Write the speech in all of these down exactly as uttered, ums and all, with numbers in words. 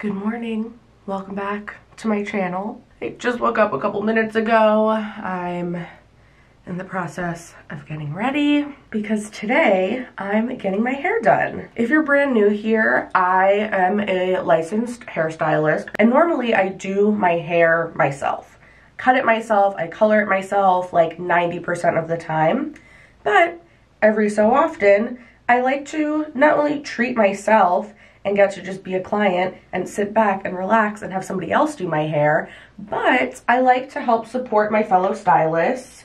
Good morning. Welcome back to my channel. I just woke up a couple minutes ago. I'm in the process of getting ready because today I'm getting my hair done. If you're brand new here, I am a licensed hairstylist, and normally I do my hair myself. Cut it myself, I color it myself like ninety percent of the time, but every so often I like to not only treat myself and get to just be a client and sit back and relax and have somebody else do my hair, but I like to help support my fellow stylists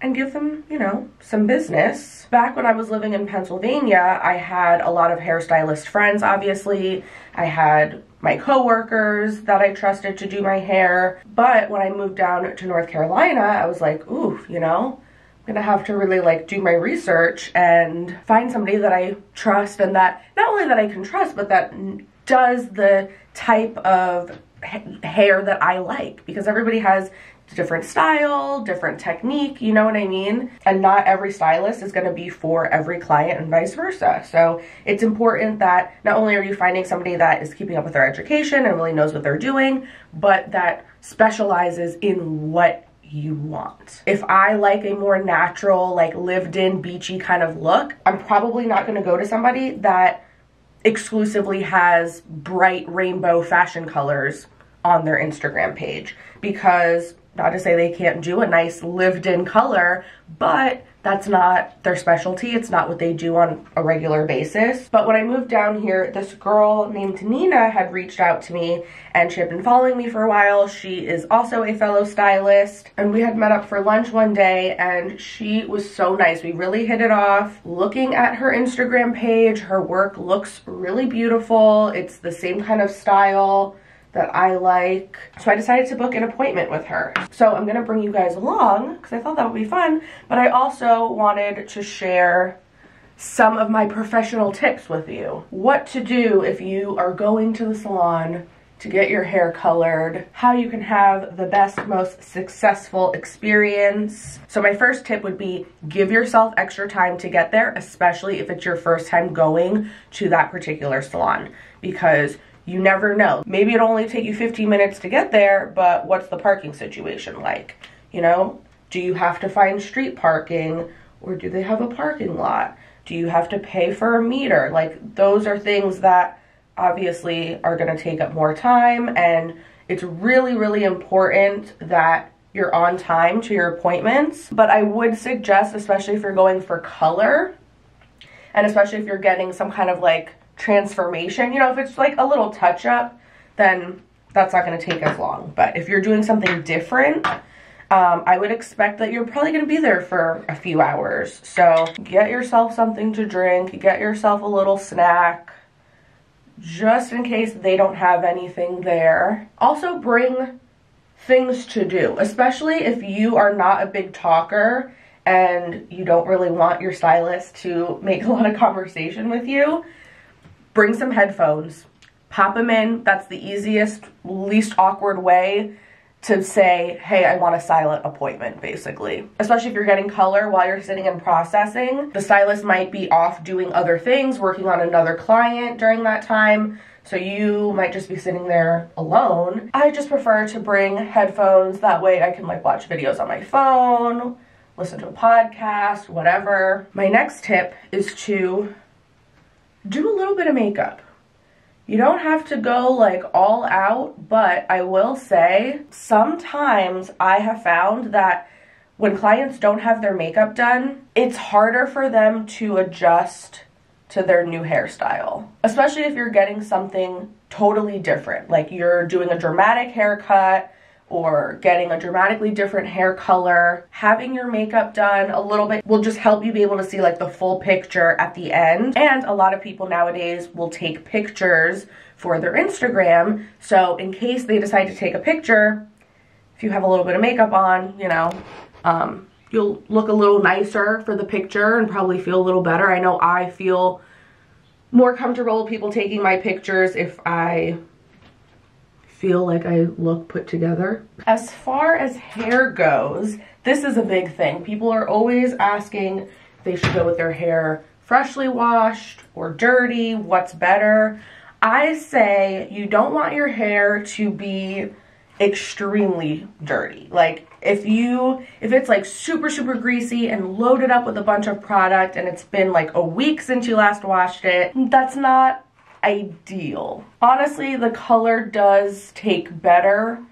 and give them, you know, some business. Back when I was living in Pennsylvania, I had a lot of hairstylist friends, obviously. I had my coworkers that I trusted to do my hair, but when I moved down to North Carolina, I was like, ooh, you know, gonna have to really like do my research and find somebody that I trust, and that not only that I can trust, but that does the type of ha hair that I like, because everybody has different style, different technique, you know what I mean? And not every stylist is gonna be for every client and vice versa. So it's important that not only are you finding somebody that is keeping up with their education and really knows what they're doing, but that specializes in what you want. If I like a more natural, like lived in beachy kind of look, I'm probably not going to go to somebody that exclusively has bright rainbow fashion colors on their Instagram page, because not to say they can't do a nice lived in color, but that's not their specialty. It's not what they do on a regular basis. But when I moved down here, this girl named Nina had reached out to me, and she had been following me for a while. She is also a fellow stylist, and we had met up for lunch one day, and she was so nice. We really hit it off. Looking at her Instagram page, her work looks really beautiful. It's the same kind of style that I like. So I decided to book an appointment with her. So I'm gonna bring you guys along because I thought that would be fun, but I also wanted to share some of my professional tips with you. What to do if you are going to the salon to get your hair colored, how you can have the best, most successful experience. So my first tip would be give yourself extra time to get there, especially if it's your first time going to that particular salon, because you never know. Maybe it'll only take you fifteen minutes to get there, but what's the parking situation like? You know, do you have to find street parking, or do they have a parking lot? Do you have to pay for a meter? Like, those are things that obviously are gonna take up more time, and it's really, really important that you're on time to your appointments. But I would suggest, especially if you're going for color, and especially if you're getting some kind of like transformation, you know, if it's like a little touch up, then that's not going to take as long. But if you're doing something different, um, I would expect that you're probably going to be there for a few hours. So get yourself something to drink, get yourself a little snack, just in case they don't have anything there. Also bring things to do, especially if you are not a big talker and you don't really want your stylist to make a lot of conversation with you. Bring some headphones, pop them in. That's the easiest, least awkward way to say, hey, I want a silent appointment, basically. Especially if you're getting color while you're sitting and processing. The stylist might be off doing other things, working on another client during that time, so you might just be sitting there alone. I just prefer to bring headphones. That way I can like watch videos on my phone, listen to a podcast, whatever. My next tip is to do a little bit of makeup. You don't have to go like all out, but I will say sometimes I have found that when clients don't have their makeup done, it's harder for them to adjust to their new hairstyle, especially if you're getting something totally different, like you're doing a dramatic haircut or getting a dramatically different hair color. Having your makeup done a little bit will just help you be able to see like the full picture at the end. And a lot of people nowadays will take pictures for their Instagram, so in case they decide to take a picture, if you have a little bit of makeup on, you know, um, you'll look a little nicer for the picture and probably feel a little better. I know I feel more comfortable with people taking my pictures if I feel like I look put together. As far as hair goes, this is a big thing. People are always asking if they should go with their hair freshly washed or dirty, what's better. I say you don't want your hair to be extremely dirty. Like if you, if it's like super, super greasy and loaded up with a bunch of product and it's been like a week since you last washed it, that's not ideal. Honestly, the color does take better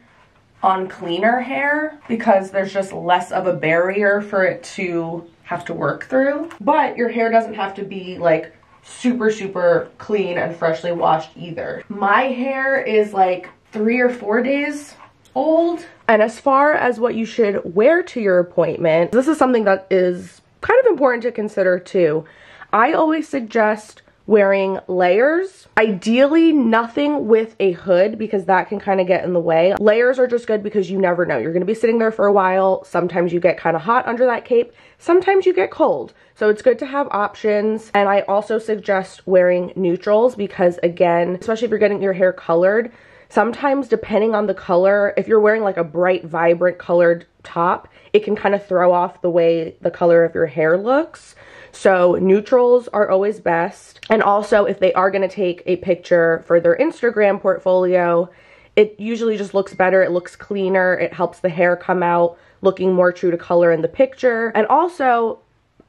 on cleaner hair because there's just less of a barrier for it to have to work through. But your hair doesn't have to be like super, super clean and freshly washed either. My hair is like three or four days old. And as far as what you should wear to your appointment, this is something that is kind of important to consider too. I always suggest wearing layers, ideally nothing with a hood because that can kind of get in the way. Layers are just good because you never know. You're gonna be sitting there for a while. Sometimes you get kind of hot under that cape. Sometimes you get cold. So it's good to have options. And I also suggest wearing neutrals because again, especially if you're getting your hair colored, sometimes depending on the color, if you're wearing like a bright, vibrant colored top, it can kind of throw off the way the color of your hair looks. So neutrals are always best. And also if they are gonna take a picture for their Instagram portfolio, it usually just looks better, it looks cleaner, it helps the hair come out looking more true to color in the picture. And also,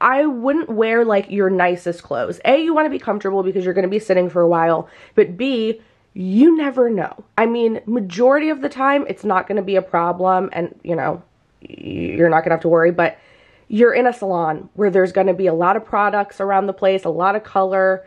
I wouldn't wear like your nicest clothes. A, you wanna be comfortable because you're gonna be sitting for a while, but B, you never know. I mean, majority of the time, it's not gonna be a problem and you know, you're not gonna have to worry, but you're in a salon where there's going to be a lot of products around the place, a lot of color.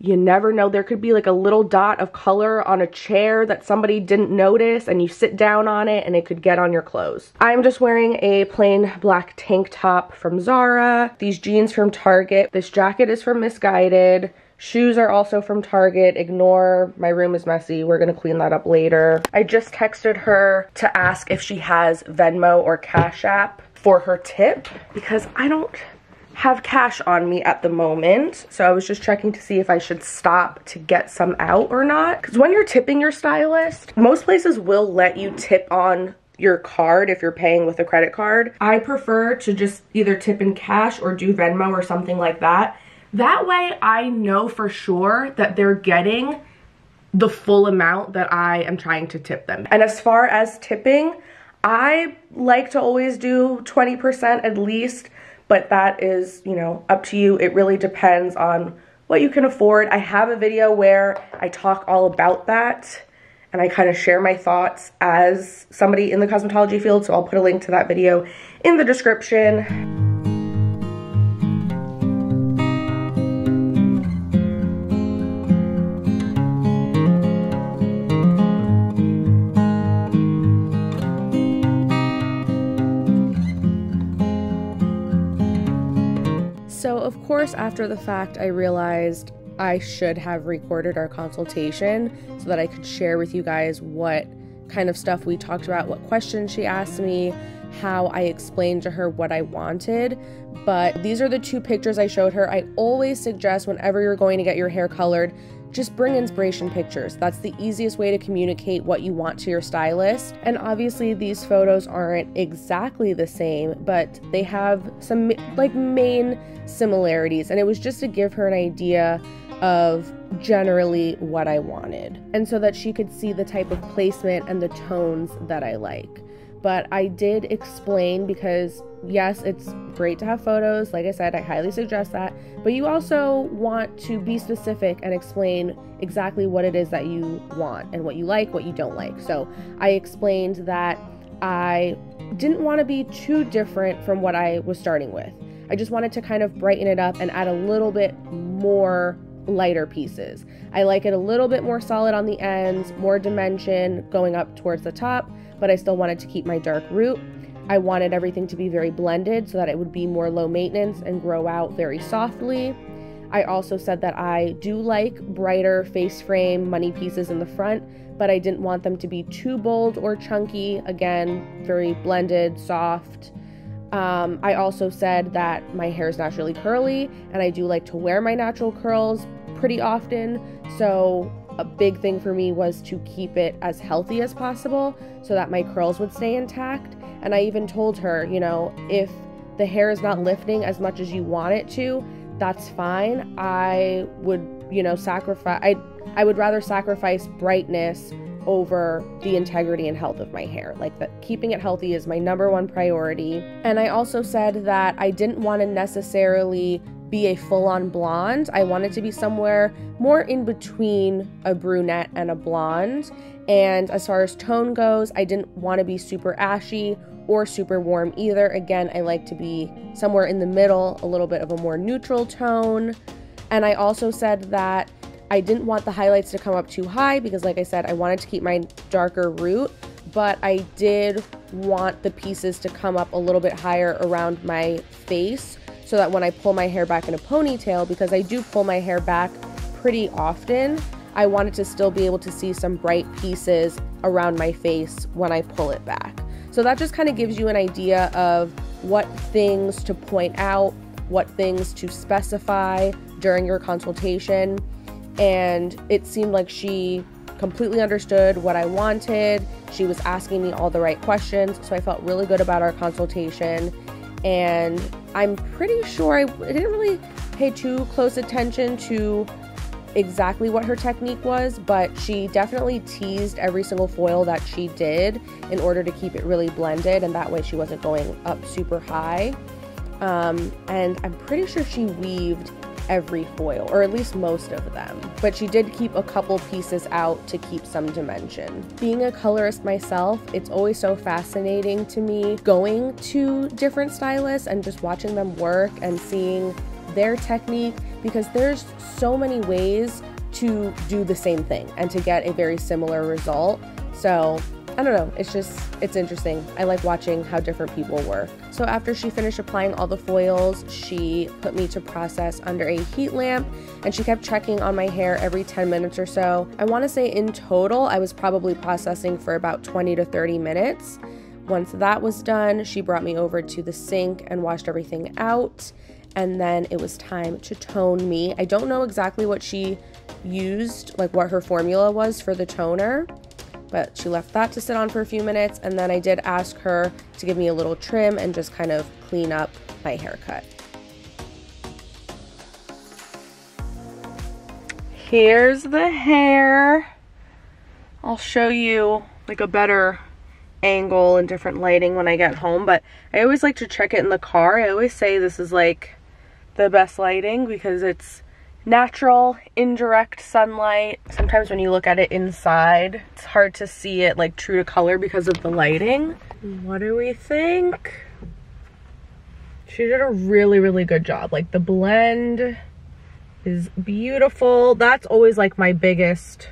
You never know. There could be like a little dot of color on a chair that somebody didn't notice and you sit down on it and it could get on your clothes. I'm just wearing a plain black tank top from Zara, these jeans from Target. This jacket is from Misguided. Shoes are also from Target. Ignore, my room is messy. We're gonna clean that up later. I just texted her to ask if she has Venmo or Cash App for her tip because I don't have cash on me at the moment. So I was just checking to see if I should stop to get some out or not. Because when you're tipping your stylist, most places will let you tip on your card if you're paying with a credit card. I prefer to just either tip in cash or do Venmo or something like that. That way I know for sure that they're getting the full amount that I am trying to tip them. And as far as tipping, I like to always do twenty percent at least, but that is, you know, up to you. It really depends on what you can afford. I have a video where I talk all about that and I kind of share my thoughts as somebody in the cosmetology field, so I'll put a link to that video in the description. Of course, after the fact, I realized I should have recorded our consultation so that I could share with you guys what kind of stuff we talked about, what questions she asked me, how I explained to her what I wanted. But these are the two pictures I showed her. I always suggest whenever you're going to get your hair colored, just bring inspiration pictures. That's the easiest way to communicate what you want to your stylist. And obviously these photos aren't exactly the same, but they have some like main similarities. And it was just to give her an idea of generally what I wanted. And so that she could see the type of placement and the tones that I like. But I did explain because yes, it's great to have photos. Like I said, I highly suggest that, but you also want to be specific and explain exactly what it is that you want and what you like, what you don't like. So I explained that I didn't want to be too different from what I was starting with. I just wanted to kind of brighten it up and add a little bit more lighter pieces. I like it a little bit more solid on the ends, more dimension going up towards the top, but I still wanted to keep my dark root. I wanted everything to be very blended so that it would be more low maintenance and grow out very softly. I also said that I do like brighter face frame money pieces in the front, but I didn't want them to be too bold or chunky. Again, very blended, soft. Um, I also said that my hair is naturally curly and I do like to wear my natural curls pretty often. So a big thing for me was to keep it as healthy as possible so that my curls would stay intact. And I even told her, you know, if the hair is not lifting as much as you want it to, that's fine. I would, you know, sacrifice, I I would rather sacrifice brightness over the integrity and health of my hair. Like, that keeping it healthy is my number one priority. And I also said that I didn't want to necessarily be a full-on blonde. I wanted to be somewhere more in between a brunette and a blonde. And as far as tone goes, I didn't want to be super ashy or super warm either. Again, I like to be somewhere in the middle, a little bit of a more neutral tone. And I also said that I didn't want the highlights to come up too high because, like I said, I wanted to keep my darker root, but I did want the pieces to come up a little bit higher around my face so that when I pull my hair back in a ponytail, because I do pull my hair back pretty often, I wanted to still be able to see some bright pieces around my face when I pull it back. So that just kind of gives you an idea of what things to point out, what things to specify during your consultation. And it seemed like she completely understood what I wanted. She was asking me all the right questions, so I felt really good about our consultation. And I'm pretty sure I didn't really pay too close attention to exactly what her technique was, but she definitely teased every single foil that she did in order to keep it really blended, and that way she wasn't going up super high. Um, and I'm pretty sure she weaved every foil, or at least most of them, but she did keep a couple pieces out to keep some dimension. Being a colorist myself, it's always so fascinating to me going to different stylists and just watching them work and seeing their technique, because there's so many ways to do the same thing and to get a very similar result. So I don't know, it's just, it's interesting. I like watching how different people work. So after she finished applying all the foils, she put me to process under a heat lamp, and she kept checking on my hair every ten minutes or so. I want to say in total, I was probably processing for about twenty to thirty minutes. Once that was done, she brought me over to the sink and washed everything out. And then it was time to tone me. I don't know exactly what she used, like what her formula was for the toner, but she left that to sit on for a few minutes, and then I did ask her to give me a little trim and just kind of clean up my haircut. Here's the hair. I'll show you like a better angle and different lighting when I get home, but I always like to check it in the car. I always say this is like the best lighting because it's natural, indirect sunlight. Sometimes when you look at it inside, it's hard to see it like true to color because of the lighting. What do we think? She did a really, really good job. Like, the blend is beautiful. That's always like my biggest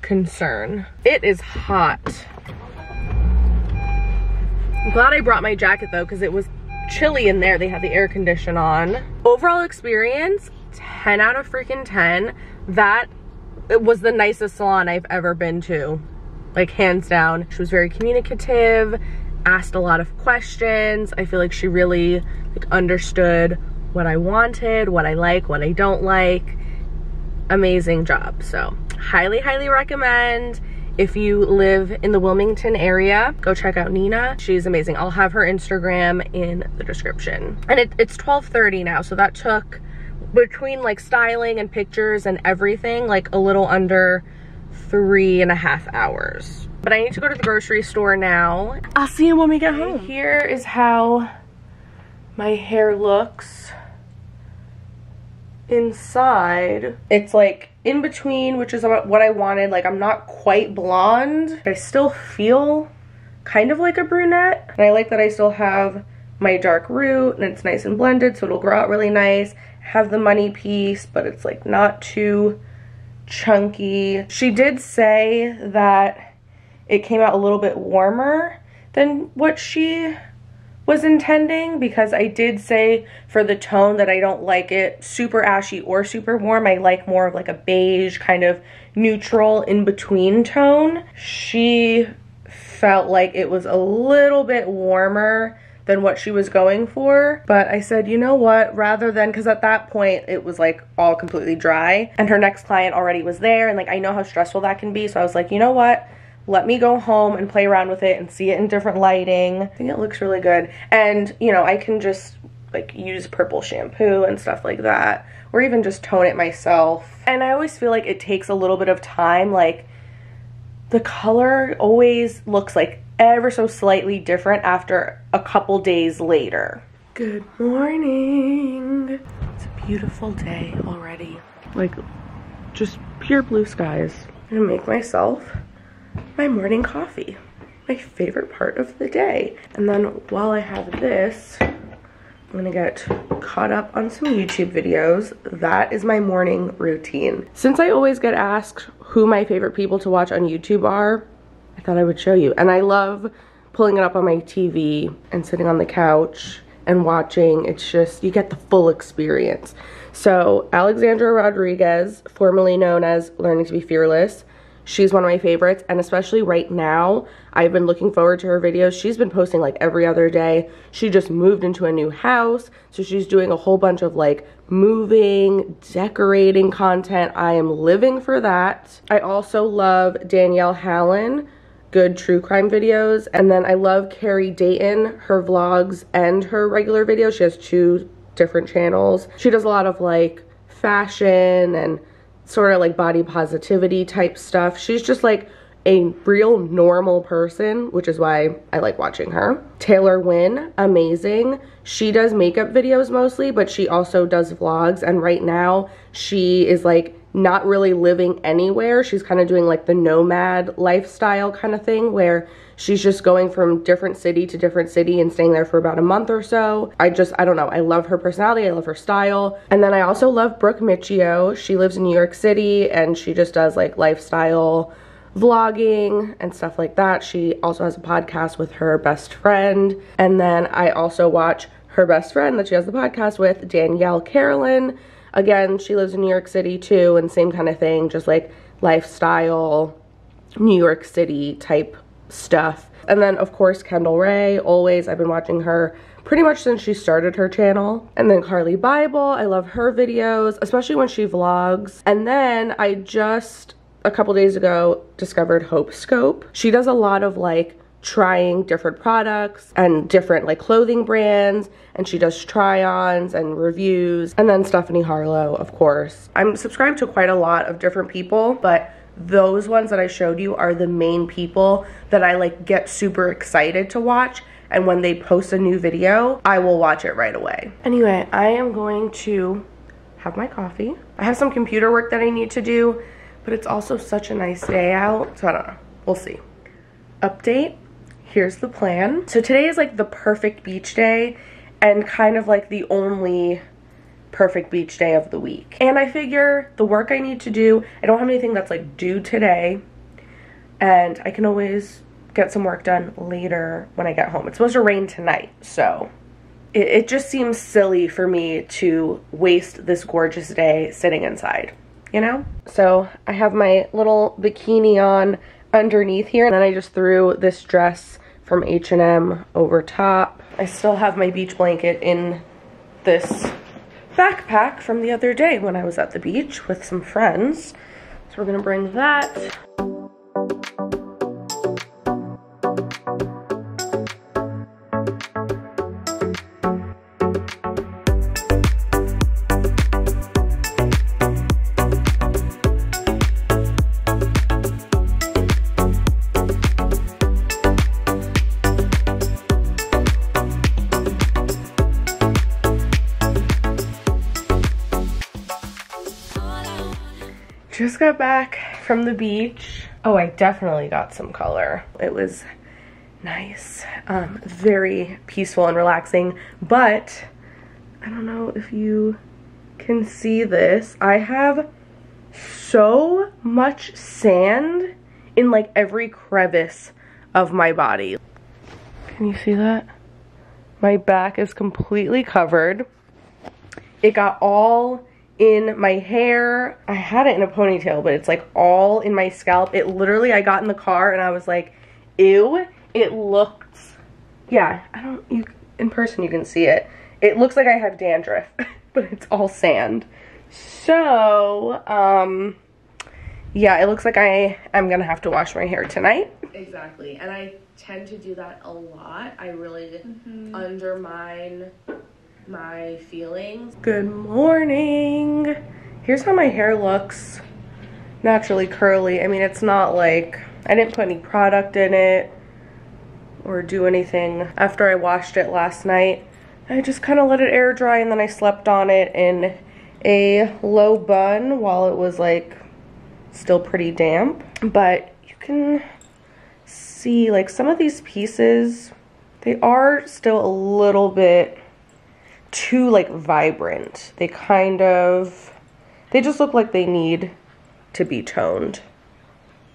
concern. It is hot. I'm glad I brought my jacket though, because it was chilly in there. They had the air condition on. Overall experience, ten out of freaking ten. That it was the nicest salon I've ever been to, like, hands down. She was very communicative, asked a lot of questions. I feel like she really like understood what I wanted, what I like, what I don't like. Amazing job. So highly, highly recommend. If you live in the Wilmington area, go check out Nina. She's amazing. I'll have her Instagram in the description. And it, it's twelve thirty now, so that took, between like styling and pictures and everything, like a little under three and a half hours. But I need to go to the grocery store now. I'll see you when we get home. Here is how my hair looks inside. It's like in between, which is what I wanted. Like, I'm not quite blonde. I still feel kind of like a brunette. And I like that I still have my dark root and it's nice and blended, so it'll grow out really nice. Have the money piece, but it's like not too chunky. She did say that it came out a little bit warmer than what she was intending, because I did say for the tone that I don't like it super ashy or super warm. I like more of like a beige kind of neutral in between tone. She felt like it was a little bit warmer than what she was going for, but I said, you know what, rather than, because at that point it was like all completely dry and her next client already was there, and like I know how stressful that can be, so I was like, you know what, let me go home and play around with it and see it in different lighting. I think it looks really good, and you know, I can just like use purple shampoo and stuff like that, or even just tone it myself. And I always feel like it takes a little bit of time. Like the color always looks like ever so slightly different after a couple days later. Good morning. It's a beautiful day already. Like just pure blue skies. I'm gonna make myself my morning coffee, my favorite part of the day. And then while I have this, I'm gonna get caught up on some YouTube videos. That is my morning routine. Since I always get asked who my favorite people to watch on YouTube are, I thought I would show you. And I love pulling it up on my T V and sitting on the couch and watching. It's just, you get the full experience. So Alexandra Rodriguez, formerly known as Learning to Be Fearless, she's one of my favorites, and especially right now, I've been looking forward to her videos. She's been posting like every other day. She just moved into a new house, so she's doing a whole bunch of like moving, decorating content. I am living for that. I also love Danielle Hallen, good true crime videos, and then I love Carrie Dayton, her vlogs and her regular videos. She has two different channels. She does a lot of like fashion and sort of like body positivity type stuff. She's just like a real normal person, which is why I like watching her. Taylor Wynn, amazing. She does makeup videos mostly, but she also does vlogs, and right now she is like not really living anywhere. She's kind of doing like the nomad lifestyle kind of thing where she's just going from different city to different city and staying there for about a month or so. I just, I don't know. I love her personality. I love her style. And then I also love Brooke Michio. She lives in New York City and she just does like lifestyle vlogging and stuff like that. She also has a podcast with her best friend. And then I also watch her best friend that she has the podcast with, Danielle Carolyn. Again, she lives in New York City too, and same kind of thing, just like lifestyle, New York City type stuff. And then of course Kendall Ray, always. I've been watching her pretty much since she started her channel. And then Carly Bible, I love her videos, especially when she vlogs. And then I just a couple days ago discovered Hope Scope. She does a lot of like trying different products and different like clothing brands, and she does try-ons and reviews. And then Stephanie Harlow, of course. I'm subscribed to quite a lot of different people, but those ones that I showed you are the main people that I like get super excited to watch, and when they post a new video, I will watch it right away. Anyway, I am going to have my coffee. I have some computer work that I need to do, but it's also such a nice day out, so I don't know. We'll see. Update, here's the plan. So today is like the perfect beach day and kind of like the only perfect beach day of the week. And I figure the work I need to do, I don't have anything that's like due today, and I can always get some work done later when I get home. It's supposed to rain tonight, so it, it just seems silly for me to waste this gorgeous day sitting inside, you know? So I have my little bikini on underneath here, and then I just threw this dress from H and M over top. I still have my beach blanket in this backpack from the other day when I was at the beach with some friends. So we're gonna bring that. Just got back from the beach. Oh, I definitely got some color. It was nice, um, very peaceful and relaxing, but I don't know if you can see this. I have so much sand in like every crevice of my body. Can you see that? My back is completely covered. It got all in my hair. I had it in a ponytail, but it's like all in my scalp. It literally, I got in the car and I was like, ew, it looks, yeah, I don't, you, in person you can see it. It looks like I have dandruff, but it's all sand. So, um, yeah, it looks like I am gonna have to wash my hair tonight. Exactly, and I tend to do that a lot. I really mm-hmm. undermine my feelings. Good morning. Here's how my hair looks naturally curly. I mean, it's not like I didn't put any product in it or do anything. After I washed it last night, I just kind of let it air dry, and then I slept on it in a low bun while it was like still pretty damp. But you can see like some of these pieces, they are still a little bit too like vibrant. They kind of, they just look like they need to be toned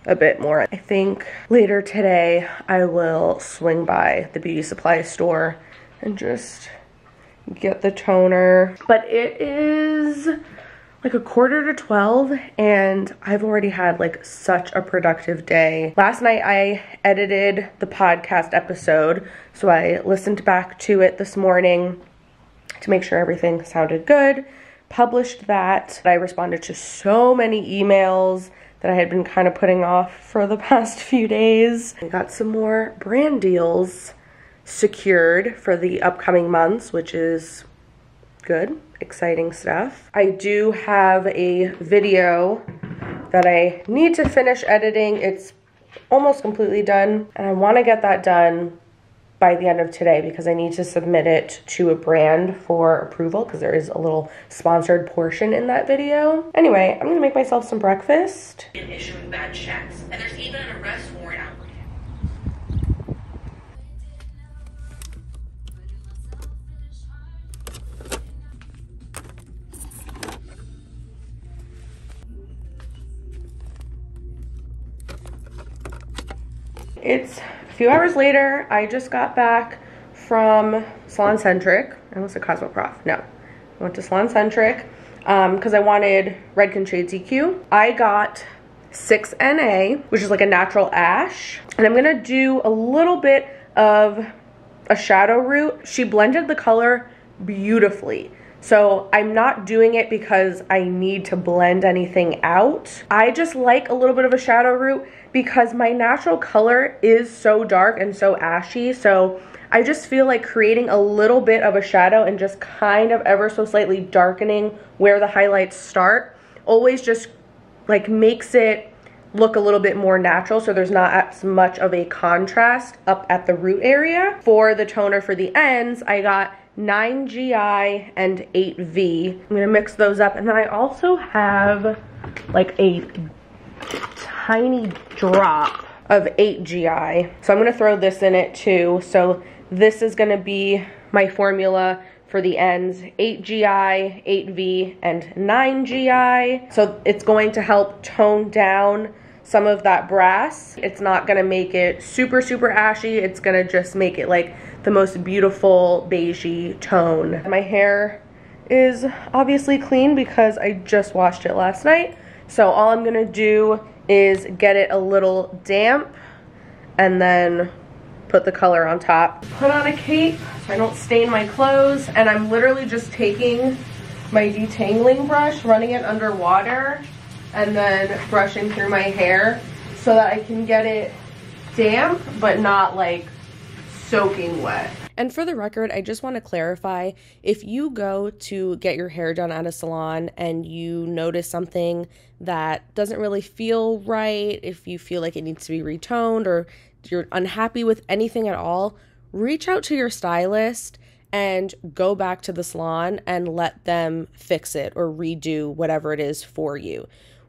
a bit more. I think later today I will swing by the beauty supply store and just get the toner. But it is like a quarter to twelve and I've already had like such a productive day. Last night I edited the podcast episode, so I listened back to it this morning to make sure everything sounded good, published that. I responded to so many emails that I had been kind of putting off for the past few days. I got some more brand deals secured for the upcoming months, which is good, exciting stuff. I do have a video that I need to finish editing. It's almost completely done, and I want to get that done by the end of today because I need to submit it to a brand for approval because there is a little sponsored portion in that video. Anyway, I'm gonna make myself some breakfast. And issuing bad checks, and there's even an arrest warrant out. It's a few hours later. I just got back from Salon Centric. I almost said Cosmoprof. No, I went to Salon Centric because um, I wanted Redken Shades E Q. I got six N A, which is like a natural ash. And I'm gonna do a little bit of a shadow root. She blended the color beautifully. So I'm not doing it because I need to blend anything out. I just like a little bit of a shadow root because my natural color is so dark and so ashy. So I just feel like creating a little bit of a shadow and just kind of ever so slightly darkening where the highlights start always just like makes it look a little bit more natural, so there's not as much of a contrast up at the root area. For the toner for the ends, I got nine G I and eight V. I'm gonna mix those up, and then I also have like a tiny drop of eight G I. So I'm gonna throw this in it too. So this is gonna be my formula for the ends, eight G I, eight V, and nine G I. So it's going to help tone down some of that brass. It's not gonna make it super, super ashy. It's gonna just make it like the most beautiful beigey tone. My hair is obviously clean because I just washed it last night. So all I'm gonna do is get it a little damp and then put the color on top. Put on a cape so I don't stain my clothes, and I'm literally just taking my detangling brush, running it under water, and then brushing through my hair so that I can get it damp but not like soaking wet. And for the record, I just want to clarify, if you go to get your hair done at a salon and you notice something that doesn't really feel right, if you feel like it needs to be retoned or you're unhappy with anything at all, reach out to your stylist and go back to the salon and let them fix it or redo whatever it is for you.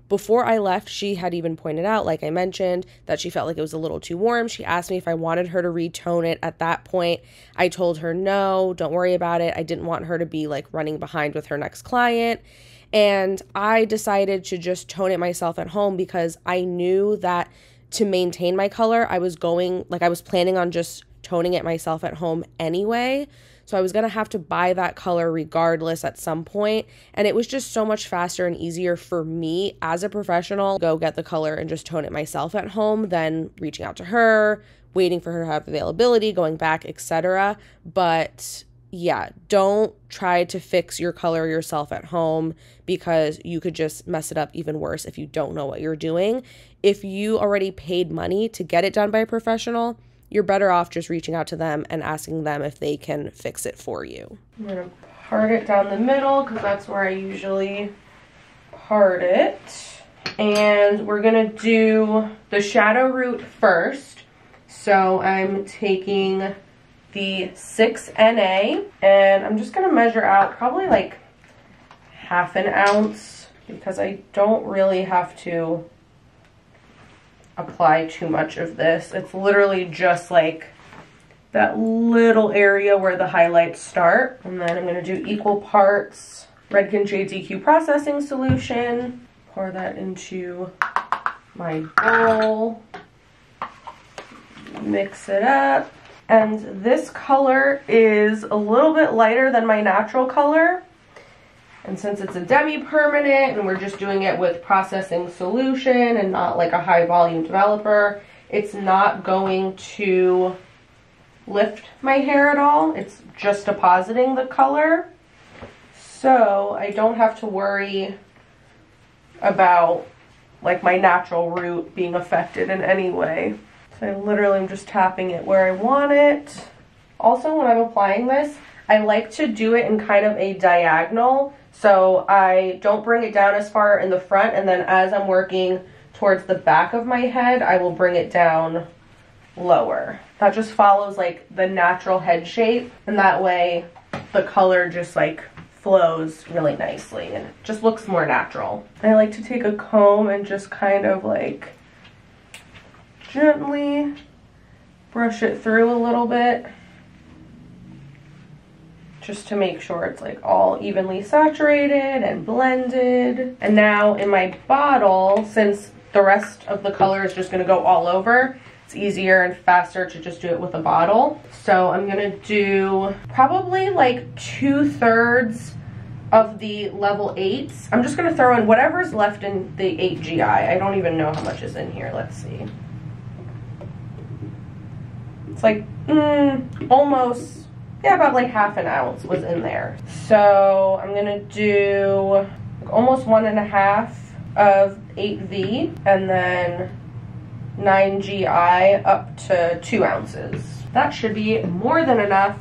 Before I left, she had even pointed out, like I mentioned, that she felt like it was a little too warm. She asked me if I wanted her to retone it at that point. I told her, no, don't worry about it. I didn't want her to be like running behind with her next client. And I decided to just tone it myself at home because I knew that to maintain my color, I was going, like I was planning on just toning it myself at home anyway. So I was gonna have to buy that color regardless at some point. And it was just so much faster and easier for me as a professional to go get the color and just tone it myself at home than reaching out to her, waiting for her to have availability, going back, et cetera. But yeah, don't try to fix your color yourself at home because you could just mess it up even worse if you don't know what you're doing. If you already paid money to get it done by a professional, you're better off just reaching out to them and asking them if they can fix it for you. I'm gonna part it down the middle because that's where I usually part it. And we're gonna do the shadow root first. So I'm taking the six N A and I'm just gonna measure out probably like half an ounce because I don't really have to apply too much of this. It's literally just like that little area where the highlights start. And then I'm gonna do equal parts Redken Shades E Q processing solution. Pour that into my bowl. Mix it up. And this color is a little bit lighter than my natural color. And since it's a demi-permanent and we're just doing it with processing solution and not like a high volume developer, it's not going to lift my hair at all. It's just depositing the color. So I don't have to worry about like my natural root being affected in any way. So I literally am just tapping it where I want it. Also, when I'm applying this, I like to do it in kind of a diagonal. So I don't bring it down as far in the front, and then as I'm working towards the back of my head, I will bring it down lower. That just follows like the natural head shape, and that way the color just like flows really nicely and it just looks more natural. I like to take a comb and just kind of like gently brush it through a little bit just to make sure it's like all evenly saturated and blended. And now in my bottle, since the rest of the color is just gonna go all over, it's easier and faster to just do it with a bottle. So I'm gonna do probably like two thirds of the level eights. I'm just gonna throw in whatever's left in the eight G I. I don't even know how much is in here. Let's see. It's like mm, almost, yeah, about like half an ounce was in there. So I'm gonna do almost one and a half of eight V and then nine G I up to two ounces. That should be more than enough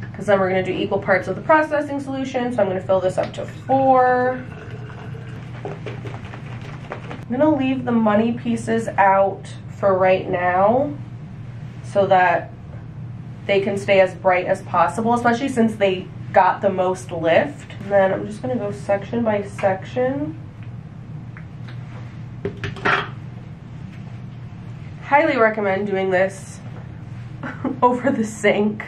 because then we're gonna do equal parts of the processing solution. So I'm gonna fill this up to four. I'm gonna leave the money pieces out for right now so that they can stay as bright as possible, especially since they got the most lift. And then I'm just gonna go section by section. Highly recommend doing this over the sink.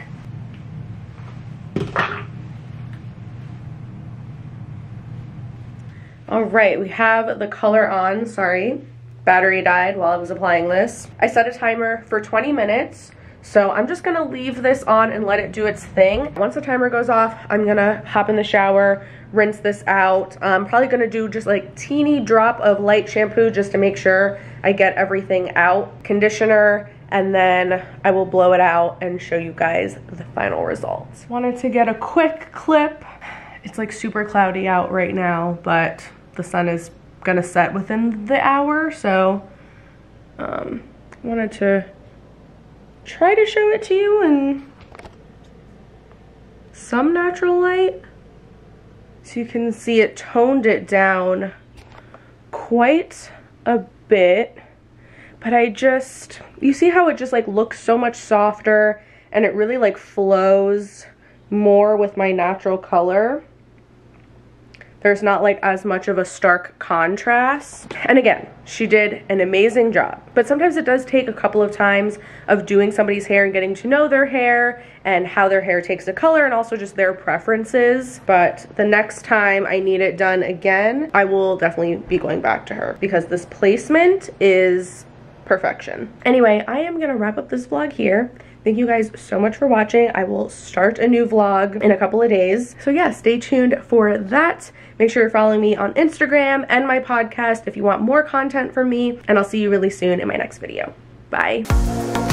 All right, we have the color on. Sorry, battery died while I was applying this. I set a timer for twenty minutes, so I'm just gonna leave this on and let it do its thing. Once the timer goes off, I'm gonna hop in the shower, rinse this out. I'm probably gonna do just like teeny drop of light shampoo just to make sure I get everything out, conditioner, and then I will blow it out and show you guys the final results. Wanted to get a quick clip. It's like super cloudy out right now, but the sun is gonna set within the hour, so um, wanted to try to show it to you in some natural light. So you can see it toned it down quite a bit, but I just, you see how it just like looks so much softer and it really like flows more with my natural color. There's not like as much of a stark contrast. And again, she did an amazing job. But sometimes it does take a couple of times of doing somebody's hair and getting to know their hair and how their hair takes the color and also just their preferences. But the next time I need it done again, I will definitely be going back to her because this placement is perfection. Anyway, I am gonna wrap up this vlog here. Thank you guys so much for watching. I will start a new vlog in a couple of days. So yeah, stay tuned for that. Make sure you're following me on Instagram and my podcast if you want more content from me. And I'll see you really soon in my next video. Bye.